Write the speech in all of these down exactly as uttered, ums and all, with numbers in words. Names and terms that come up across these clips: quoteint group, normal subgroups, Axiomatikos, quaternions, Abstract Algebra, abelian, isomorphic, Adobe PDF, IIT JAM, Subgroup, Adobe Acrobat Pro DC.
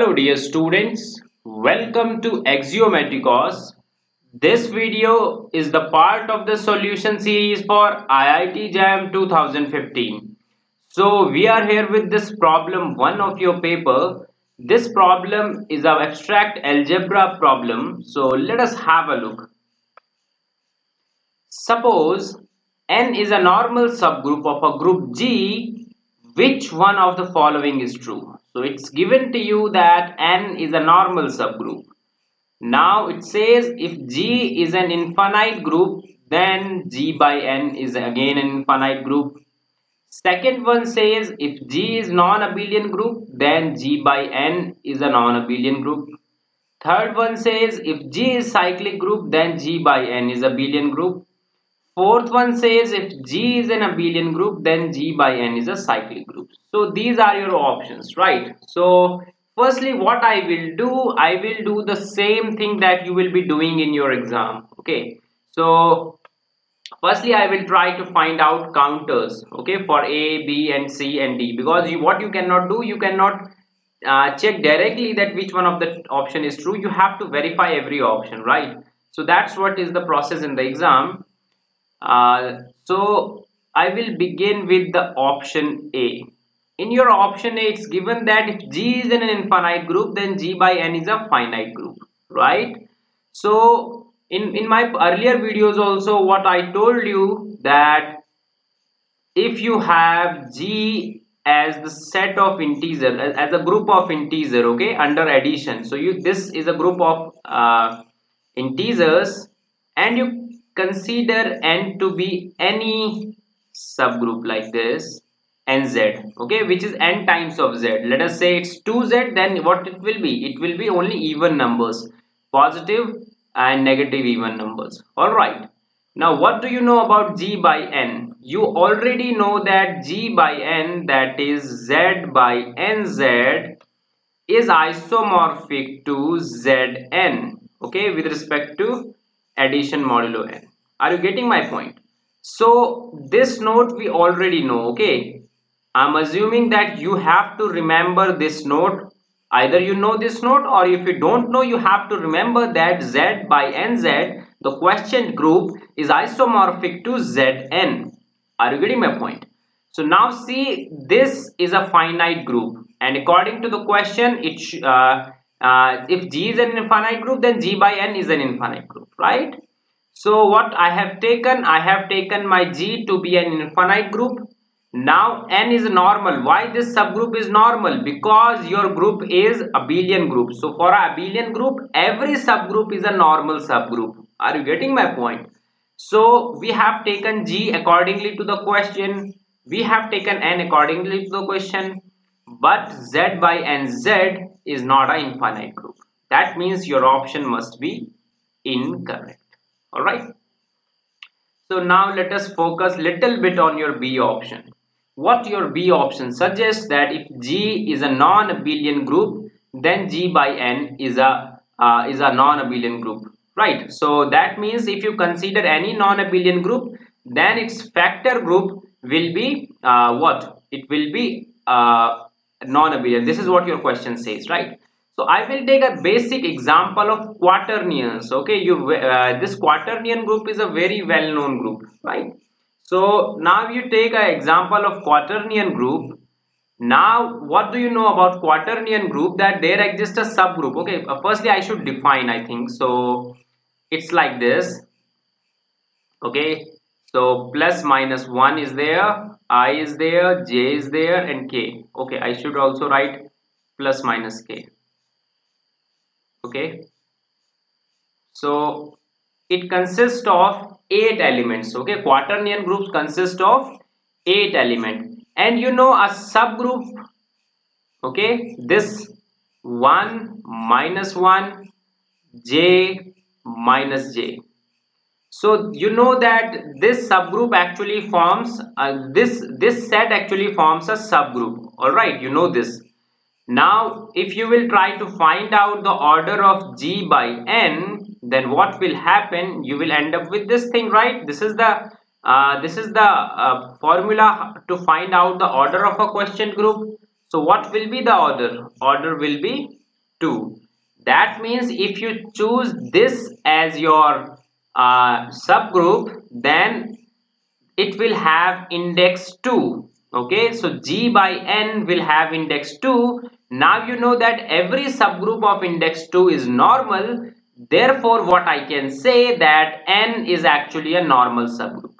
Hello dear students, welcome to Axiomatikos. This video is the part of the solution series for I I T JAM twenty fifteen. So we are here with this problem one of your paper. This problem is our abstract algebra problem. So let us have a look. Suppose N is a normal subgroup of a group G. Which one of the following is true? So it's given to you that N is a normal subgroup. Now it says if G is an infinite group, then G by N is again an infinite group. Second one says if G is non-abelian group, then G by N is a non-abelian group. Third one says if G is cyclic group, then G by N is abelian group. Fourth one says if G is an abelian group, then G by N is a cyclic group. So these are your options, right? So firstly, what I will do, I will do the same thing that you will be doing in your exam. Okay. So firstly, I will try to find out counters. Okay, for A, B, and C and D, because you, what you cannot do, you cannot uh, check directly that which one of the option is true. You have to verify every option, right? So that's what is the process in the exam. Uh, so I will begin with the option A. In your option A, it's given that if G is in an infinite group, then G by N is a finite group, right? So in, in my earlier videos also, what I told you that if you have G as the set of integers, as, as a group of integers, okay, under addition. So you, this is a group of uh, integers, and you consider N to be any subgroup like this, N Z, okay, which is N times of Z. Let us say it's two Z, then what it will be? It will be only even numbers, positive and negative even numbers. All right. Now, what do you know about G by N? You already know that G by N, that is Z by N Z, is isomorphic to Z N, okay, with respect to addition modulo N. Are you getting my point? So this note we already know, okay? I'm assuming that you have to remember this note. Either you know this note, or if you don't know, you have to remember that Z by N Z, the quotient group, is isomorphic to Z N. Are you getting my point? So now see, this is a finite group, and according to the question, it uh, Uh, if G is an infinite group, then G by N is an infinite group, right? So what I have taken, I have taken my G to be an infinite group. Now N is normal. Why this subgroup is normal? Because your group is abelian group. So for an abelian group, every subgroup is a normal subgroup. Are you getting my point? So we have taken G accordingly to the question. We have taken N accordingly to the question. But Z by N Z is not an infinite group. That means your option must be incorrect. All right. So now let us focus little bit on your B option. What your B option suggests that if G is a non-abelian group, then G by N is a uh, is a non-abelian group, right? So that means if you consider any non-abelian group, then its factor group will be uh, what? It will be uh, non-abelian. This is what your question says, right? So I will take a basic example of quaternions. Okay, you uh, this quaternion group is a very well-known group, right? So now you take an example of quaternion group. Now what do you know about quaternion group? That there exists a subgroup. Okay, uh, firstly I should define, I think. So it's like this. Okay, so plus minus one is there, I is there, J is there, and K. Okay, I should also write plus minus K. Okay, so it consists of eight elements. Okay, quaternion groups consist of eight elements, and you know a subgroup. Okay, this one minus one, J minus J. So you know that this subgroup actually forms uh, this this set actually forms a subgroup. All right, you know this. Now if you will try to find out the order of G by N, then what will happen? You will end up with this thing, right? This is the uh, this is the uh, formula to find out the order of a quotient group. So what will be the order? Order will be two. That means if you choose this as your uh, subgroup, then it will have index two. Okay, so G by N will have index two. Now you know that every subgroup of index two is normal. Therefore, what I can say that N is actually a normal subgroup.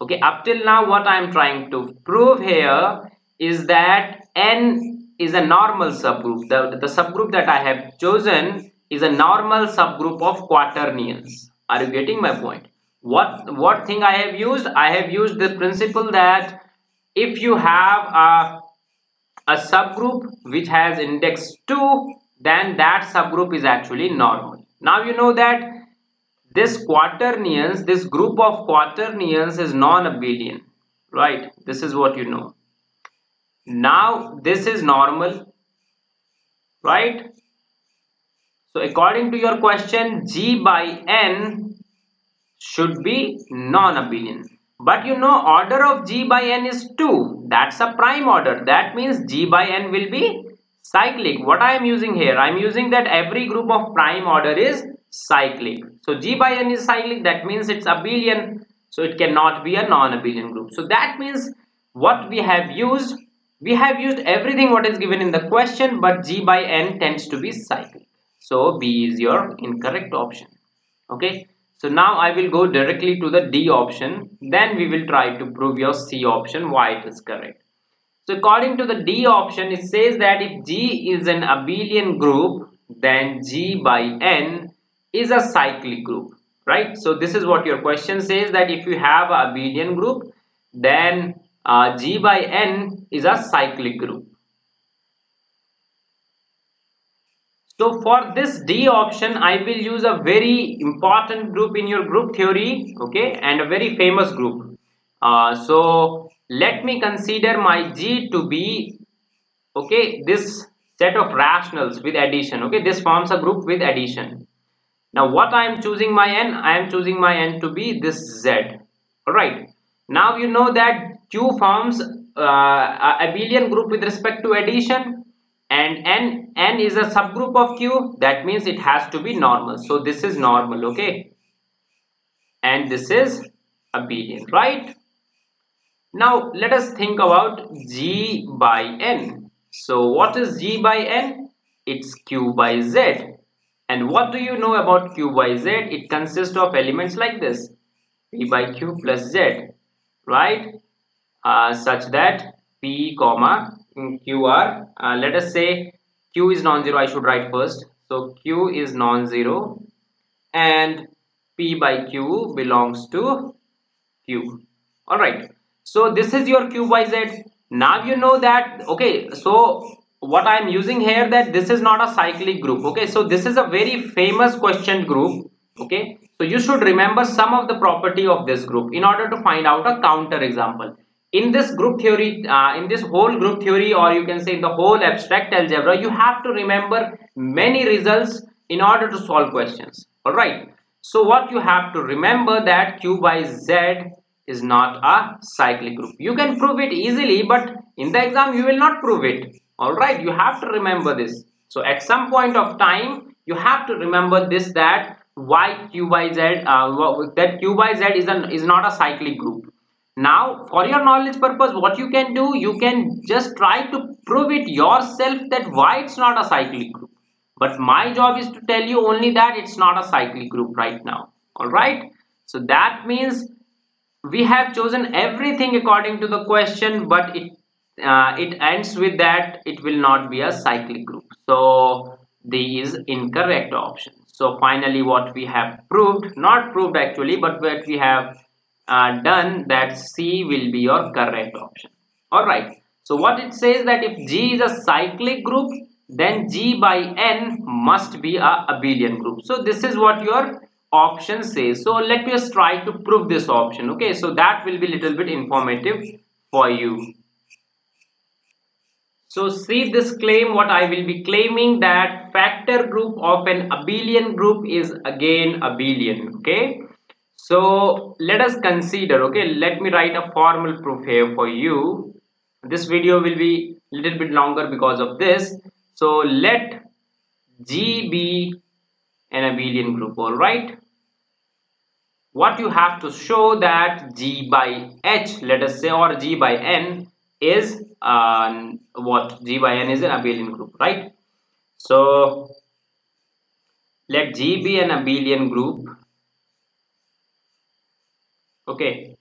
Okay, up till now what I am trying to prove here is that N is a normal subgroup. The, the subgroup that I have chosen is a normal subgroup of quaternions. Are you getting my point? What, what thing I have used? I have used the principle that if you have a, a subgroup which has index two, then that subgroup is actually normal. Now you know that this quaternions, this group of quaternions is non-abelian, right? This is what you know. Now this is normal, right? So according to your question, G by N should be non-abelian. But you know, order of G by N is two. That's a prime order. That means G by N will be cyclic. What I am using here, I am using that every group of prime order is cyclic. So G by N is cyclic. That means it's abelian. So it cannot be a non-abelian group. So that means what we have used, we have used everything what is given in the question, but G by N tends to be cyclic. So B is your incorrect option. Okay. So now I will go directly to the D option. Then we will try to prove your C option why it is correct. So according to the D option, it says that if G is an abelian group, then G by N is a cyclic group, right? So this is what your question says, that if you have an abelian group, then uh, G by N is a cyclic group. So for this D option, I will use a very important group in your group theory, okay, and a very famous group. Uh, so let me consider my G to be, okay, this set of rationals with addition, okay, this forms a group with addition. Now what I am choosing my N, I am choosing my N to be this Z, alright. Now you know that Q forms uh, a abelian group with respect to addition. And N, N is a subgroup of Q, that means it has to be normal. So this is normal, okay? And this is abelian, right? Now let us think about G by N. So what is G by N? It's Q by Z. And what do you know about Q by Z? It consists of elements like this, P by Q plus Z, right? Uh, such that P comma Q are, uh, let us say Q is non-zero, I should write first. So Q is non-zero and P by Q belongs to Q. Alright, so this is your Q by Z. Now you know that, okay, so what I am using here, that this is not a cyclic group, okay. So this is a very famous question group, okay. So you should remember some of the property of this group in order to find out a counter example. In this group theory, uh, in this whole group theory, or you can say in the whole abstract algebra, you have to remember many results in order to solve questions. Alright, so what you have to remember that Q by Z is not a cyclic group. You can prove it easily, but in the exam you will not prove it. Alright, you have to remember this. So at some point of time, you have to remember this, that why Q by Z, uh, that Q by Z is, an, is not a cyclic group. Now, for your knowledge purpose, what you can do, you can just try to prove it yourself that why it's not a cyclic group. But my job is to tell you only that it's not a cyclic group right now. Alright, so that means we have chosen everything according to the question, but it, uh, it ends with that it will not be a cyclic group. So, D is incorrect option. So, finally what we have proved, not proved actually, but what we have Uh, done, that C will be your correct option. Alright, so what it says that if G is a cyclic group, then G by N must be a abelian group. So this is what your option says. So let us try to prove this option. Okay, so that will be a little bit informative for you. So see this claim, what I will be claiming, that factor group of an abelian group is again abelian. Okay. So let us consider, okay, let me write a formal proof here for you. This video will be a little bit longer because of this. So let G, B an abelian group. All right, what you have to show that G by H, let us say, or G by N is uh, what G by N is an abelian group, right? So let G be an abelian group. Okay,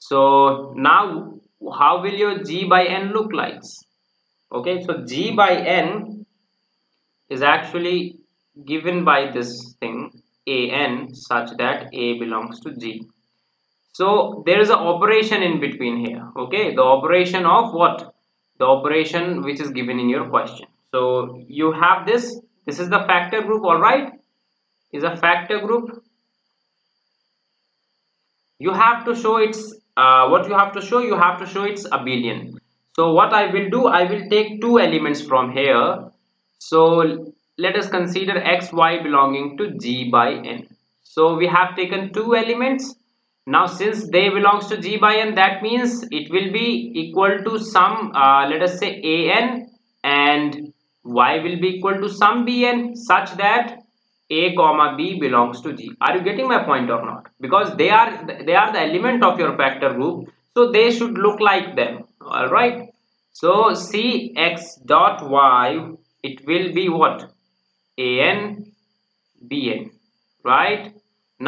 so now how will your G by N look like? Okay, so G by N is actually given by this thing A N such that A belongs to G. So there is an operation in between here. Okay, the operation of what? The operation which is given in your question. So you have this. This is the factor group. All right, is a factor group. You have to show its Uh, what you have to show, you have to show it's abelian. So what I will do, I will take two elements from here. So let us consider X, Y belonging to G by N. So we have taken two elements. Now since they belongs to G by N, that means it will be equal to some, uh, let us say A N, and Y will be equal to some B N such that A comma B belongs to G. Are you getting my point or not? Because they are they are the element of your factor group, so they should look like them. All right, so C X dot Y, it will be what? A N B N, right?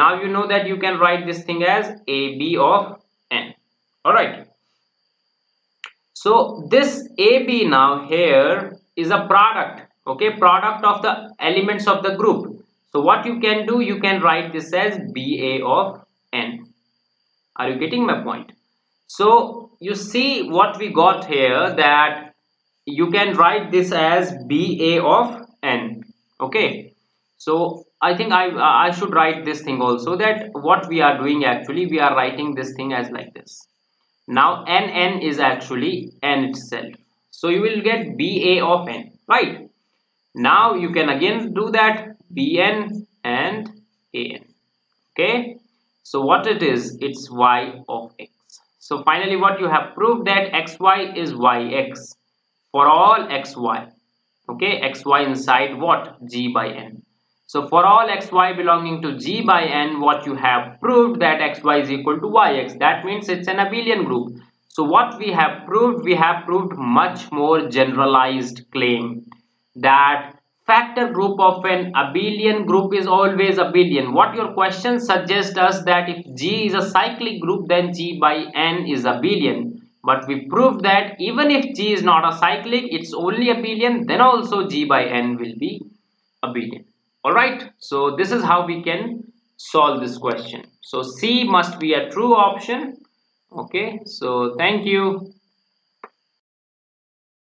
Now you know that you can write this thing as A B of N. All right, so this A B now here is a product, okay, product of the elements of the group. So what you can do, you can write this as B A of N. Are you getting my point? So you see what we got here, that you can write this as B A of N. Okay, so I think I, I should write this thing also, that what we are doing actually, we are writing this thing as like this. Now N N is actually N itself. So you will get B A of N, right? Now you can again do that. B N and A N. Okay, so what it is, it's Y of X. So finally what you have proved, that X Y is Y X for all X Y. Okay, X Y inside what? G by N. So for all X Y belonging to G by N, what you have proved, that X Y is equal to Y X. That means it's an abelian group. So what we have proved, we have proved much more generalized claim, that factor group of an abelian group is always abelian. What your question suggests us, that if G is a cyclic group, then G by N is abelian. But we proved that even if G is not a cyclic, it's only abelian, then also G by N will be abelian. Alright, so this is how we can solve this question. So C must be a true option. Okay, so thank you.